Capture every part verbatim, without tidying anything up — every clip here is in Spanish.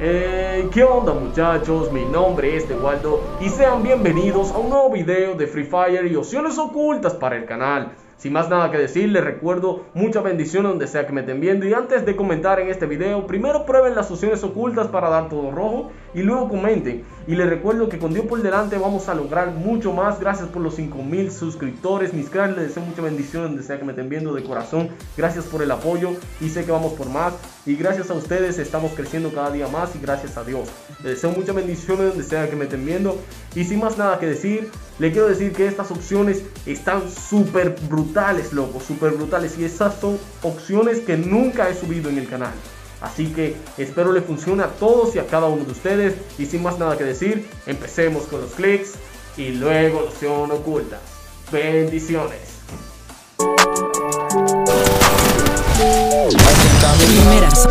Eh, ¿Qué onda, muchachos? Mi nombre es The Waldo y sean bienvenidos a un nuevo video de Free Fire y opciones ocultas para el canal. Sin más nada que decir, les recuerdo mucha bendición donde sea que me estén viendo. Y antes de comentar en este video, primero prueben las opciones ocultas para dar todo rojo y luego comenten. Y les recuerdo que con Dios por delante vamos a lograr mucho más. Gracias por los cinco mil suscriptores, mis cracks. Les deseo mucha bendición donde sea que me estén viendo de corazón. Gracias por el apoyo y sé que vamos por más. Y gracias a ustedes estamos creciendo cada día más y gracias a Dios. Les deseo muchas bendiciones donde sea que me estén viendo. Y sin más nada que decir, les quiero decir que estas opciones están súper brutales, loco, súper brutales. Y esas son opciones que nunca he subido en el canal. Así que espero le funcione a todos y a cada uno de ustedes. Y sin más nada que decir, empecemos con los clics y luego la opción oculta. Bendiciones. Primeras.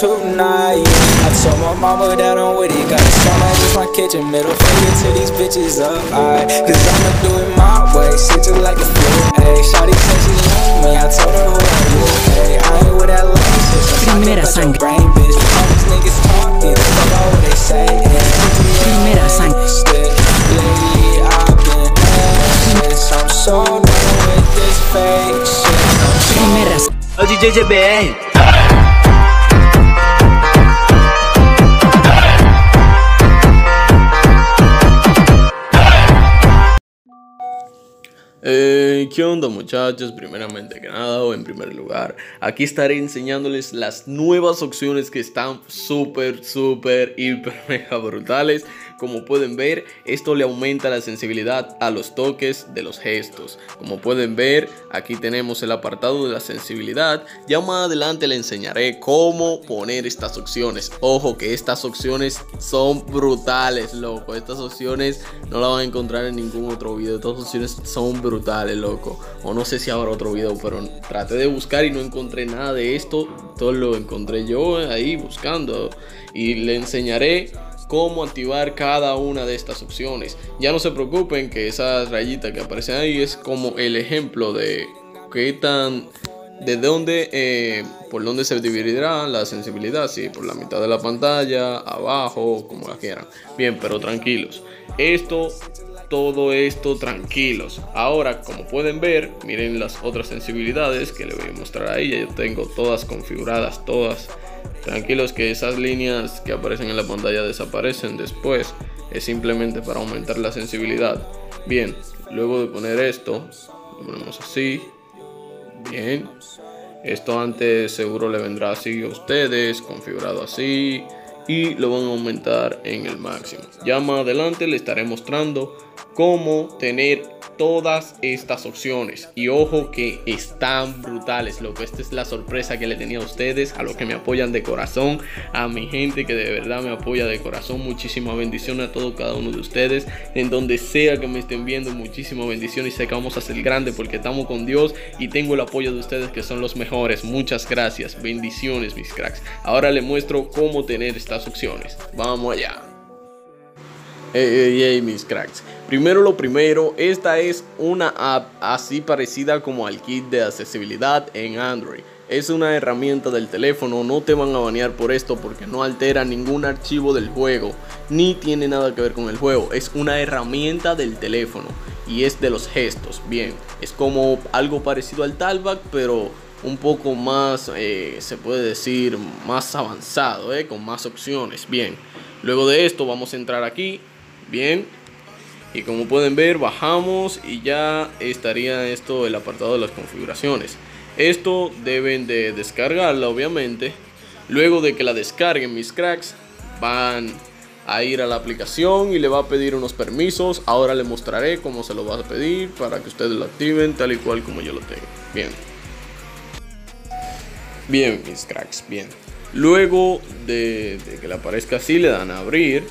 Tonight, I told my mama that I'm with it. Got a song out of my kitchen, middle finger to these bitches up high. Cause I'ma do it my way, shit just like a fool. Ayy, shawty said she love me, I told her what I do. Ayy, I ain't with that lame shit, so I'm talking about your brain, bitch. All these niggas talking, that's about what they say. Primera sangre. Lately I've been anxious, I'm so done with this fake shit. Primera sangre. Oh, D J J B A. Eh, ¿Qué onda, muchachos? Primeramente que nada, o en primer lugar, aquí estaré enseñándoles las nuevas opciones que están súper, súper, hiper, mega brutales. Como pueden ver, esto le aumenta la sensibilidad a los toques de los gestos. Como pueden ver, aquí tenemos el apartado de la sensibilidad. Ya más adelante le enseñaré cómo poner estas opciones. Ojo que estas opciones son brutales, loco. Estas opciones no las van a encontrar en ningún otro video. Estas opciones son brutales. Brutales, loco, o no sé si habrá otro video, pero traté de buscar y no encontré nada de esto. Todo lo encontré yo ahí buscando y le enseñaré cómo activar cada una de estas opciones. Ya no se preocupen que esas rayitas que aparecen ahí es como el ejemplo de qué tan, de dónde, eh, por dónde se dividirá la sensibilidad, si sí, por la mitad de la pantalla, abajo, como la quieran. Bien, pero tranquilos, esto... todo esto tranquilos. Ahora, como pueden ver, miren las otras sensibilidades que le voy a mostrar ahí. Ya yo tengo todas configuradas, todas. Tranquilos que esas líneas que aparecen en la pantalla desaparecen después. Es simplemente para aumentar la sensibilidad. Bien, luego de poner esto, lo ponemos así. Bien. Esto antes seguro le vendrá así a ustedes, configurado así. Y lo van a aumentar en el máximo. Ya más adelante le estaré mostrando cómo tener todas estas opciones. Y ojo que están brutales, loco. Esta es la sorpresa que le tenía a ustedes, a los que me apoyan de corazón, a mi gente que de verdad me apoya de corazón. Muchísima bendición a todo cada uno de ustedes, en donde sea que me estén viendo. Muchísima bendición y sé que vamos a ser grande porque estamos con Dios y tengo el apoyo de ustedes que son los mejores. Muchas gracias, bendiciones, mis cracks. Ahora les muestro cómo tener estas opciones. Vamos allá. Hey, hey, hey, mis cracks. Primero lo primero, esta es una app así parecida como al kit de accesibilidad en Android. Es una herramienta del teléfono, no te van a banear por esto porque no altera ningún archivo del juego, ni tiene nada que ver con el juego. Es una herramienta del teléfono y es de los gestos. Bien, es como algo parecido al TalkBack, pero un poco más, eh, se puede decir, más avanzado, eh, con más opciones. Bien, luego de esto vamos a entrar aquí. Bien. Y como pueden ver, bajamos y ya estaría esto, el apartado de las configuraciones. Esto deben de descargarla, obviamente. Luego de que la descarguen, mis cracks, van a ir a la aplicación y le va a pedir unos permisos. Ahora les mostraré cómo se lo va a pedir para que ustedes lo activen tal y cual como yo lo tengo. Bien. Bien, mis cracks, bien. Luego de, de que le aparezca así, le dan a abrir.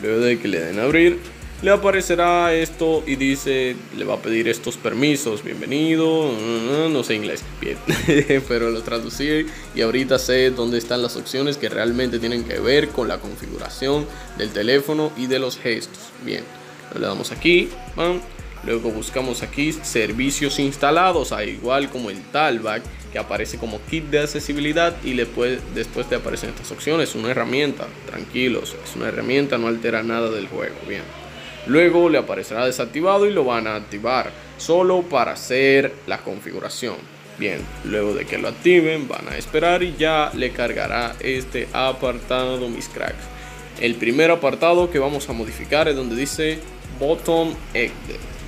Luego de que le den a abrir, le aparecerá esto y dice, le va a pedir estos permisos, bienvenido, no sé inglés bien, pero lo traducí y ahorita sé dónde están las opciones que realmente tienen que ver con la configuración del teléfono y de los gestos. Bien, le damos aquí, bam. Luego buscamos aquí servicios instalados, al igual como el TalkBack, que aparece como kit de accesibilidad y después, después te aparecen estas opciones. Una herramienta, tranquilos, es una herramienta, no altera nada del juego. Bien, luego le aparecerá desactivado y lo van a activar solo para hacer la configuración. Bien, luego de que lo activen van a esperar y ya le cargará este apartado, mis cracks. El primer apartado que vamos a modificar es donde dice Bottom Edit.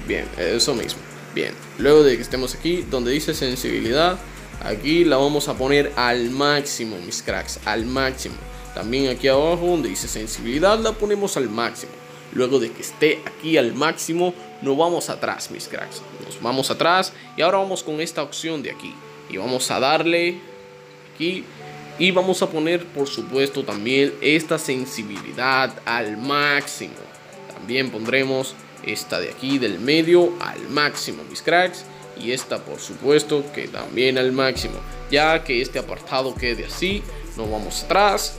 Bien, eso mismo. Bien, luego de que estemos aquí donde dice sensibilidad, aquí la vamos a poner al máximo, mis cracks, al máximo. También aquí abajo donde dice sensibilidad la ponemos al máximo. Luego de que esté aquí al máximo, nos vamos atrás, mis cracks, nos vamos atrás y ahora vamos con esta opción de aquí y vamos a darle aquí y vamos a poner, por supuesto, también esta sensibilidad al máximo. También pondremos esta de aquí del medio al máximo, mis cracks, y esta, por supuesto, que también al máximo. Ya que este apartado quede así, nos vamos atrás.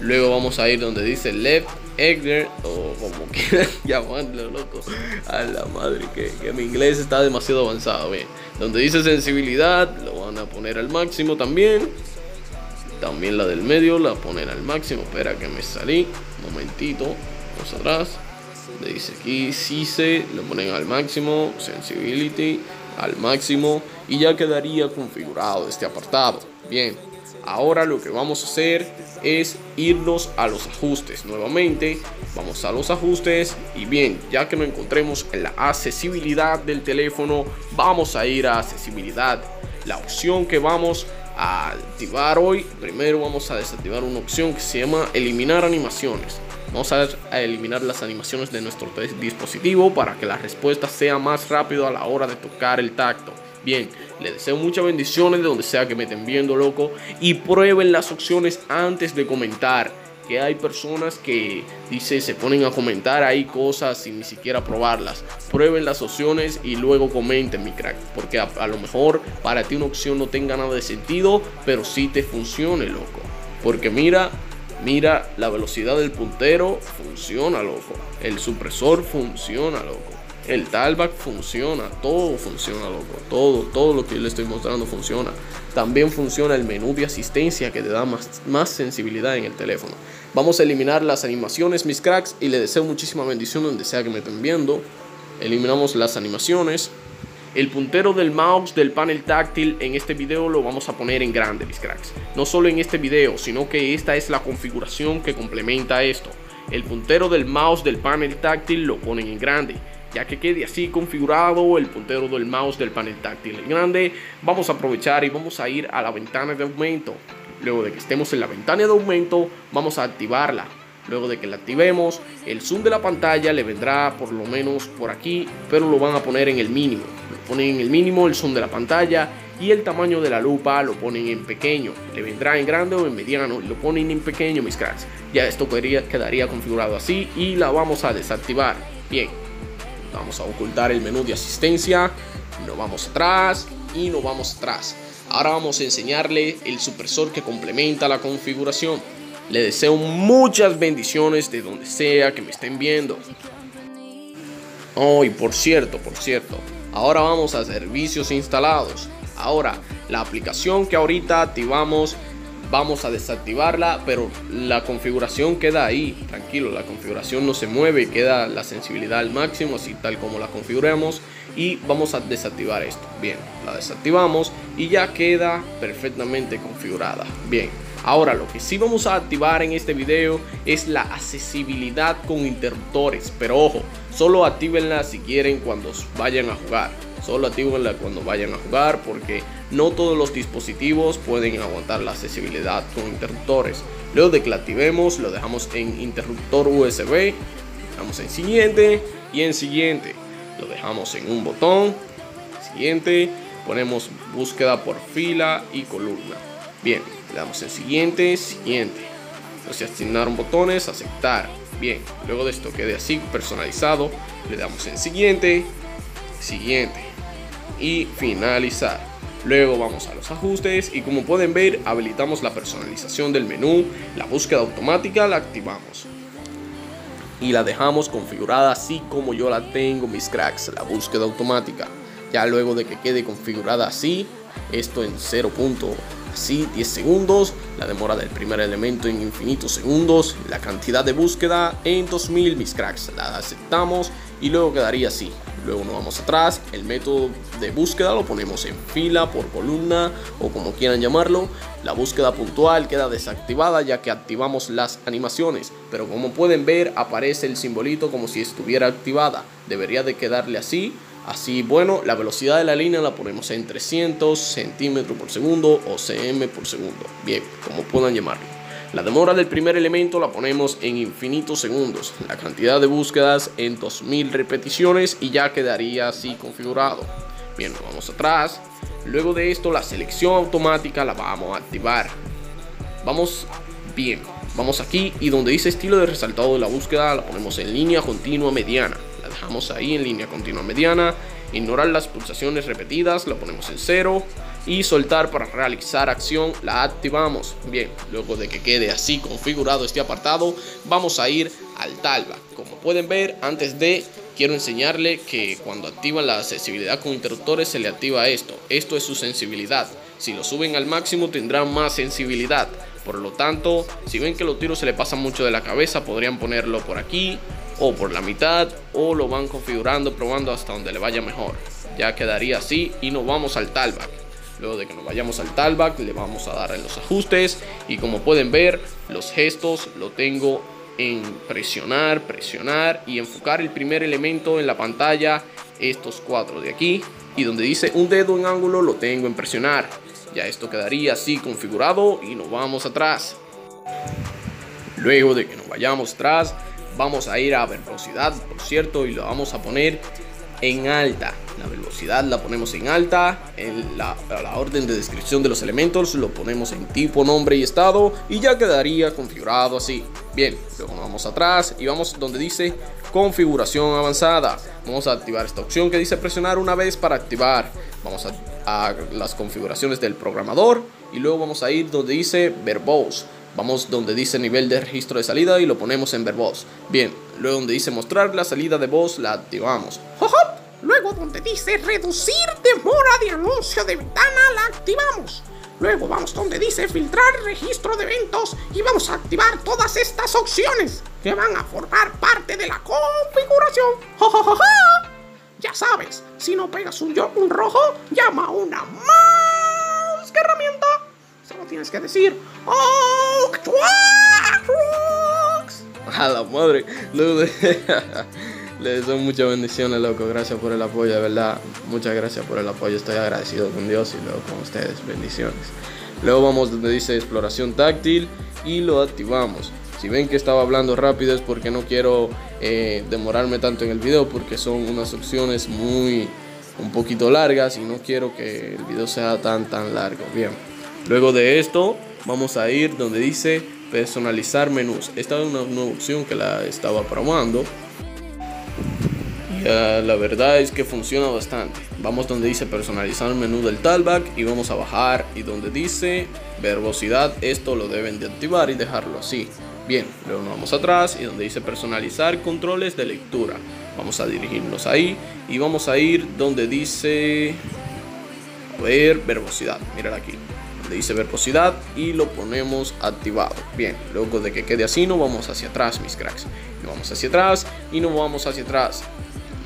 Luego vamos a ir donde dice Left Exit o como quieran llamarlo, loco. A la madre que, que mi inglés está demasiado avanzado. Bien, donde dice sensibilidad lo van a poner al máximo también. También la del medio la ponen al máximo. Espera que me salí, un momentito, vamos atrás. Le dice aquí C I S E, lo ponen al máximo, Sensibility al máximo y ya quedaría configurado este apartado. Bien, ahora lo que vamos a hacer es irnos a los ajustes. Nuevamente vamos a los ajustes y bien, ya que nos encontremos en la accesibilidad del teléfono, vamos a ir a accesibilidad. La opción que vamos a activar hoy, primero vamos a desactivar una opción que se llama eliminar animaciones. Vamos a, a eliminar las animaciones de nuestro dispositivo para que la respuesta sea más rápida a la hora de tocar el tacto. Bien, les deseo muchas bendiciones de donde sea que me estén viendo, loco. Y prueben las opciones antes de comentar, que hay personas que dice, se ponen a comentar ahí cosas sin ni siquiera probarlas. Prueben las opciones y luego comenten, mi crack, porque a, a lo mejor para ti una opción no tenga nada de sentido, pero sí te funcione, loco. Porque mira... Mira, la velocidad del puntero funciona, loco. El supresor funciona, loco. El TalkBack funciona. Todo funciona, loco. Todo, todo lo que yo le estoy mostrando funciona. También funciona el menú de asistencia que te da más, más sensibilidad en el teléfono. Vamos a eliminar las animaciones, mis cracks. Y les deseo muchísima bendición donde sea que me estén viendo. Eliminamos las animaciones. El puntero del mouse del panel táctil en este video lo vamos a poner en grande, mis cracks. No solo en este video, sino que esta es la configuración que complementa esto. El puntero del mouse del panel táctil lo ponen en grande, ya que quede así configurado el puntero del mouse del panel táctil en grande. Vamos a aprovechar y vamos a ir a la ventana de aumento. Luego de que estemos en la ventana de aumento, vamos a activarla. Luego de que la activemos, el zoom de la pantalla le vendrá por lo menos por aquí, pero lo van a poner en el mínimo. Lo ponen en el mínimo, el zoom de la pantalla, y el tamaño de la lupa lo ponen en pequeño. Le vendrá en grande o en mediano, lo ponen en pequeño, mis cracks. Ya esto quedaría, quedaría configurado así y la vamos a desactivar. Bien, vamos a ocultar el menú de asistencia, nos vamos atrás y nos vamos atrás. Ahora vamos a enseñarle el supresor que complementa la configuración. Le deseo muchas bendiciones de donde sea que me estén viendo. Oh, y por cierto, por cierto, ahora vamos a servicios instalados. Ahora, la aplicación que ahorita activamos, vamos a desactivarla, pero la configuración queda ahí. Tranquilo, la configuración no se mueve, queda la sensibilidad al máximo, así tal como la configuramos. Y vamos a desactivar esto. Bien, la desactivamos y ya queda perfectamente configurada. Bien. Ahora lo que sí vamos a activar en este video es la accesibilidad con interruptores, pero ojo, solo actívenla si quieren cuando vayan a jugar, solo actívenla cuando vayan a jugar porque no todos los dispositivos pueden aguantar la accesibilidad con interruptores. Luego de que la activemos lo dejamos en interruptor U S B, dejamos en siguiente y en siguiente, lo dejamos en un botón, siguiente, ponemos búsqueda por fila y columna. Bien, le damos en siguiente, siguiente. Entonces asignaron botones, aceptar. Bien, luego de esto quede así personalizado, le damos en siguiente, siguiente y finalizar. Luego vamos a los ajustes y como pueden ver habilitamos la personalización del menú, la búsqueda automática la activamos y la dejamos configurada así como yo la tengo, mis cracks, la búsqueda automática. Ya luego de que quede configurada así, esto en cero punto así diez segundos, la demora del primer elemento en infinitos segundos, la cantidad de búsqueda en dos mil, mis cracks, la aceptamos y luego quedaría así. Luego nos vamos atrás, el método de búsqueda lo ponemos en fila, por columna o como quieran llamarlo. La búsqueda puntual queda desactivada ya que activamos las animaciones, pero como pueden ver aparece el simbolito como si estuviera activada, debería de quedarle así. Así, bueno, la velocidad de la línea la ponemos en trescientos centímetros por segundo o cm por segundo, bien, como puedan llamarlo. La demora del primer elemento la ponemos en infinitos segundos, la cantidad de búsquedas en dos mil repeticiones y ya quedaría así configurado. Bien, nos vamos atrás. Luego de esto, la selección automática la vamos a activar. Vamos bien, vamos aquí y donde dice estilo de resaltado de la búsqueda la ponemos en línea continua mediana. Dejamos ahí en línea continua mediana, ignorar las pulsaciones repetidas, la ponemos en cero y soltar para realizar acción, la activamos. Bien, luego de que quede así configurado este apartado, vamos a ir al TalkBack. Como pueden ver, antes de, quiero enseñarle que cuando activan la sensibilidad con interruptores se le activa esto. Esto es su sensibilidad. Si lo suben al máximo tendrán más sensibilidad. Por lo tanto, si ven que los tiros se le pasan mucho de la cabeza, podrían ponerlo por aquí o por la mitad, o lo van configurando, probando hasta donde le vaya mejor. Ya quedaría así y nos vamos al TalkBack. Luego de que nos vayamos al TalkBack le vamos a dar en los ajustes y como pueden ver los gestos lo tengo en presionar, presionar y enfocar el primer elemento en la pantalla, estos cuatro de aquí, y donde dice un dedo en ángulo lo tengo en presionar. Ya esto quedaría así configurado y nos vamos atrás. Luego de que nos vayamos atrás, vamos a ir a velocidad, por cierto, y lo vamos a poner en alta. La velocidad la ponemos en alta. En la, la orden de descripción de los elementos lo ponemos en tipo, nombre y estado. Y ya quedaría configurado así. Bien, luego nos vamos atrás y vamos donde dice configuración avanzada. Vamos a activar esta opción que dice presionar una vez para activar. Vamos a, a las configuraciones del programador y luego vamos a ir donde dice verbose. Vamos donde dice nivel de registro de salida y lo ponemos en verbose. Bien, luego donde dice mostrar la salida de voz la activamos. Luego donde dice reducir demora de anuncio de ventana la activamos. Luego vamos donde dice filtrar registro de eventos y vamos a activar todas estas opciones que van a formar parte de la configuración. ¡Ja, ja, ja, ja! Ya sabes, si no pegas un, un rojo, llama a una más que herramienta. Solo tienes que decir ¡oh! ¡A la madre! Les doy muchas bendiciones, loco. Gracias por el apoyo, de verdad. Muchas gracias por el apoyo. Estoy agradecido con Dios y luego con ustedes. Bendiciones. Luego vamos donde dice exploración táctil y lo activamos. Si ven que estaba hablando rápido es porque no quiero eh, demorarme tanto en el video, porque son unas opciones muy un poquito largas y no quiero que el video sea tan tan largo. Bien. Luego de esto vamos a ir donde dice personalizar menús. Esta es una nueva opción que la estaba probando. Uh, la verdad es que funciona bastante. Vamos donde dice personalizar el menú del TalkBack y vamos a bajar y donde dice verbosidad, esto lo deben de activar y dejarlo así. Bien, luego nos vamos atrás y donde dice personalizar controles de lectura, vamos a dirigirnos ahí y vamos a ir donde dice a ver, verbosidad, mirar aquí donde dice verbosidad y lo ponemos activado. Bien, luego de que quede así nos vamos hacia atrás, mis cracks, nos vamos hacia atrás y nos vamos hacia atrás.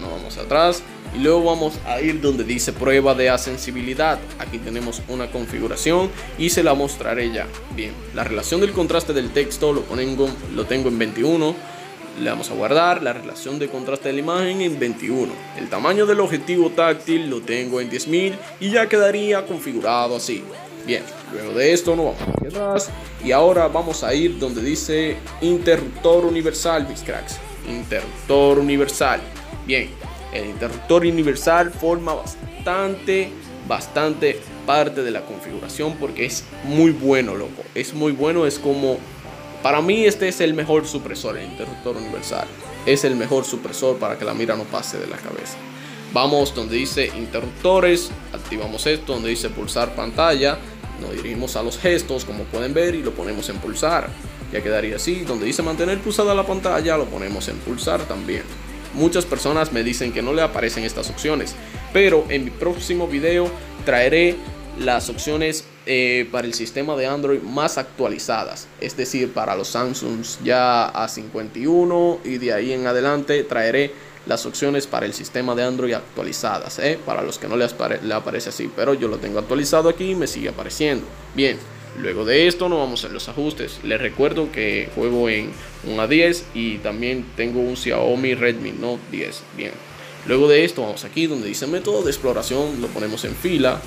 Nos vamos atrás y luego vamos a ir donde dice prueba de sensibilidad. Aquí tenemos una configuración y se la mostraré ya. Bien, la relación del contraste del texto lo pongo, lo tengo en veintiuno. Le vamos a guardar la relación de contraste de la imagen en veintiuno. El tamaño del objetivo táctil lo tengo en diez mil y ya quedaría configurado así. Bien, luego de esto nos vamos hacia atrás y ahora vamos a ir donde dice interruptor universal, mis cracks. Interruptor universal. Bien, el interruptor universal forma bastante, bastante parte de la configuración porque es muy bueno, loco. Es muy bueno, es como Para mí este es el mejor supresor, el interruptor universal. Es el mejor supresor para que la mira no pase de la cabeza. Vamos donde dice interruptores, activamos esto, donde dice pulsar pantalla, nos dirigimos a los gestos como pueden ver y lo ponemos en pulsar. Ya quedaría así. Donde dice mantener pulsada la pantalla, lo ponemos en pulsar también. Muchas personas me dicen que no le aparecen estas opciones, pero en mi próximo video traeré las opciones eh, para el sistema de Android más actualizadas, es decir, para los Samsung ya A cincuenta y uno, y de ahí en adelante traeré las opciones para el sistema de Android actualizadas, eh, para los que no le apare- le aparece así, pero yo lo tengo actualizado aquí y me sigue apareciendo. Bien, luego de esto nos vamos a los ajustes. Les recuerdo que juego en un A diez y también tengo un Xiaomi Redmi Note diez. Bien, luego de esto vamos aquí donde dice método de exploración, lo ponemos en fila.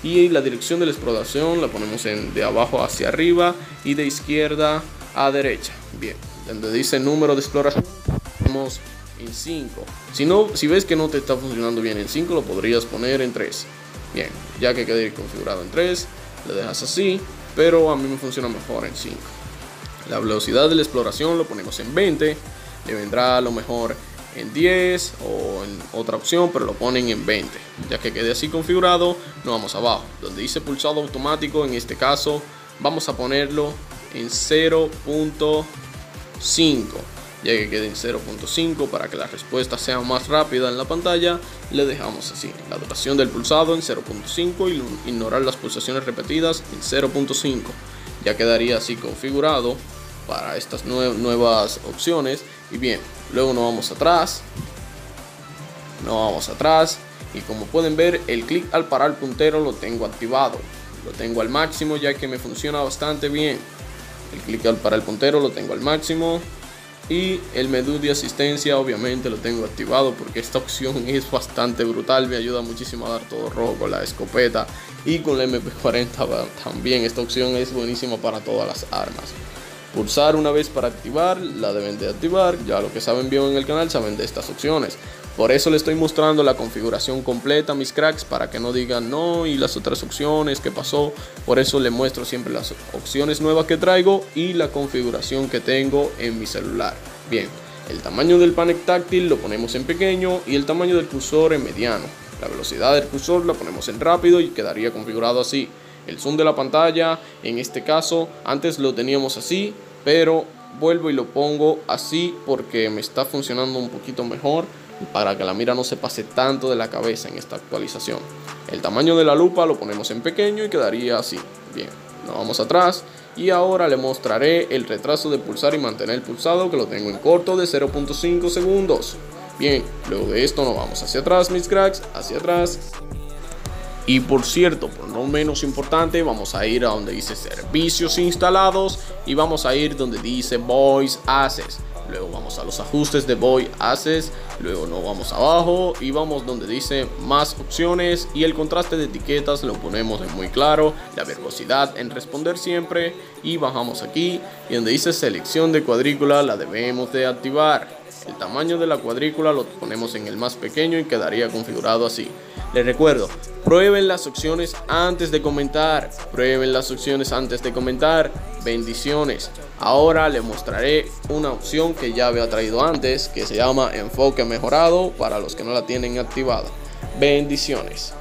Y la dirección de la exploración la ponemos en de abajo hacia arriba y de izquierda a derecha. Bien, donde dice número de exploración, ponemos en cinco. Si no, si ves que no te está funcionando bien en cinco, lo podrías poner en tres. Bien, ya que quede configurado en tres, le dejas así, pero a mí me funciona mejor en cinco. La velocidad de la exploración lo ponemos en veinte, le vendrá a lo mejor en diez o en otra opción, pero lo ponen en veinte. Ya que quede así configurado, nos vamos abajo donde dice pulsado automático. En este caso vamos a ponerlo en cero punto cinco, ya que quede en cero punto cinco para que la respuesta sea más rápida en la pantalla. Le dejamos así la duración del pulsado en cero punto cinco y ignorar las pulsaciones repetidas en cero punto cinco. Ya quedaría así configurado para estas nue nuevas opciones. Y bien, luego nos vamos atrás, nos vamos atrás y como pueden ver, el clic al parar puntero lo tengo activado, lo tengo al máximo, ya que me funciona bastante bien. El clic al parar puntero lo tengo al máximo y el menú de asistencia obviamente lo tengo activado porque esta opción es bastante brutal, me ayuda muchísimo a dar todo rojo con la escopeta y con la eme pe cuarenta también. Esta opción es buenísima para todas las armas. Pulsar una vez para activar, la deben de activar, ya lo que saben bien en el canal saben de estas opciones. Por eso les estoy mostrando la configuración completa, mis cracks, para que no digan no y las otras opciones, ¿qué pasó? Por eso les muestro siempre las opciones nuevas que traigo y la configuración que tengo en mi celular. Bien, el tamaño del panel táctil lo ponemos en pequeño y el tamaño del cursor en mediano. La velocidad del cursor la ponemos en rápido y quedaría configurado así. El zoom de la pantalla, en este caso, antes lo teníamos así, pero vuelvo y lo pongo así porque me está funcionando un poquito mejor para que la mira no se pase tanto de la cabeza en esta actualización. El tamaño de la lupa lo ponemos en pequeño y quedaría así. Bien, nos vamos atrás y ahora le mostraré el retraso de pulsar y mantener pulsado, que lo tengo en corto de cero punto cinco segundos. Bien, luego de esto nos vamos hacia atrás, mis cracks, hacia atrás. Y por cierto, por no menos importante, vamos a ir a donde dice servicios instalados y vamos a ir donde dice Voice Access. Luego vamos a los ajustes de Voice Access, luego nos vamos abajo y vamos donde dice más opciones y el contraste de etiquetas lo ponemos en muy claro, la velocidad en responder siempre y bajamos aquí y donde dice selección de cuadrícula la debemos de activar. El tamaño de la cuadrícula lo ponemos en el más pequeño y quedaría configurado así. Les recuerdo, prueben las opciones antes de comentar, prueben las opciones antes de comentar, bendiciones. Ahora les mostraré una opción que ya había traído antes, que se llama enfoque mejorado para los que no la tienen activada. Bendiciones.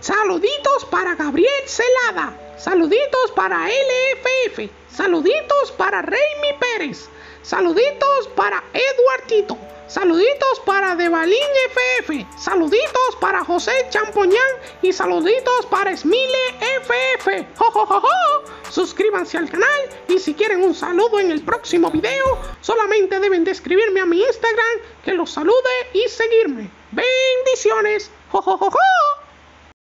Saluditos para Gabriel Celada, saluditos para L F F, saluditos para Reymi Pérez, saluditos para Edward Tito, saluditos para Devalín F F, saluditos para José Champoñán y saluditos para Smile F F. ¡Jo, jo, jo, jo! Suscríbanse al canal y si quieren un saludo en el próximo video, solamente deben de escribirme a mi Instagram, que los salude y seguirme. ¡Bendiciones! ¡Jo, jo, jo, jo!